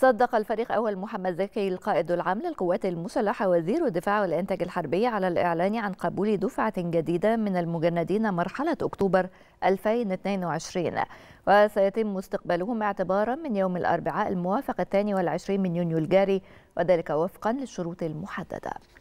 صدق الفريق أول محمد زكي القائد العام للقوات المسلحة وزير الدفاع والإنتاج الحربي على الإعلان عن قبول دفعة جديدة من المجندين مرحلة أكتوبر 2022، وسيتم استقبالهم اعتبارا من يوم الأربعاء الموافق 22 من يونيو الجاري، وذلك وفقا للشروط المحددة.